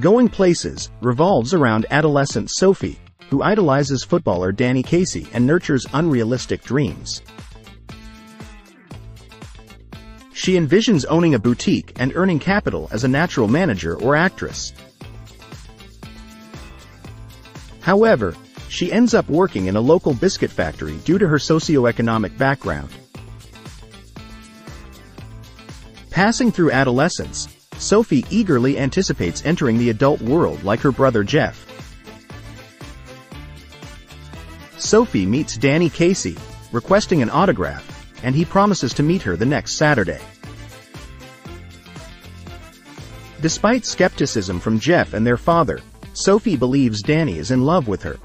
Going Places revolves around adolescent Sophie, who idolizes footballer Danny Casey and nurtures unrealistic dreams. She envisions owning a boutique and earning capital as a natural manager or actress. However, she ends up working in a local biscuit factory due to her socioeconomic background. Passing through adolescence, Sophie eagerly anticipates entering the adult world like her brother Jeff. Sophie meets Danny Casey, requesting an autograph, and he promises to meet her the next Saturday. Despite skepticism from Jeff and their father, Sophie believes Danny is in love with her.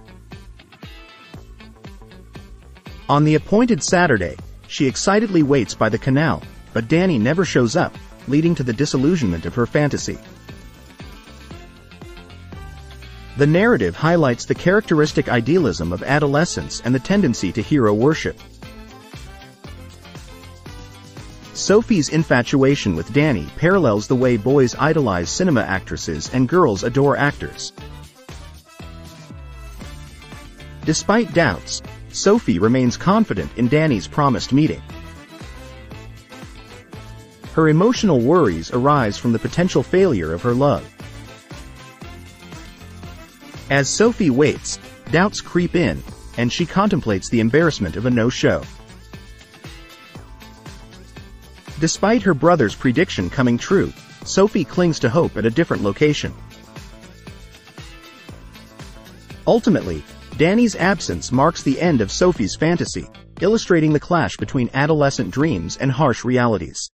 On the appointed Saturday, she excitedly waits by the canal, but Danny never shows up, leading to the disillusionment of her fantasy. The narrative highlights the characteristic idealism of adolescence and the tendency to hero worship. Sophie's infatuation with Danny parallels the way boys idolize cinema actresses and girls adore actors. Despite doubts, Sophie remains confident in Danny's promised meeting. Her emotional worries arise from the potential failure of her love. As Sophie waits, doubts creep in, and she contemplates the embarrassment of a no-show. Despite her brother's prediction coming true, Sophie clings to hope at a different location. Ultimately, Danny's absence marks the end of Sophie's fantasy, illustrating the clash between adolescent dreams and harsh realities.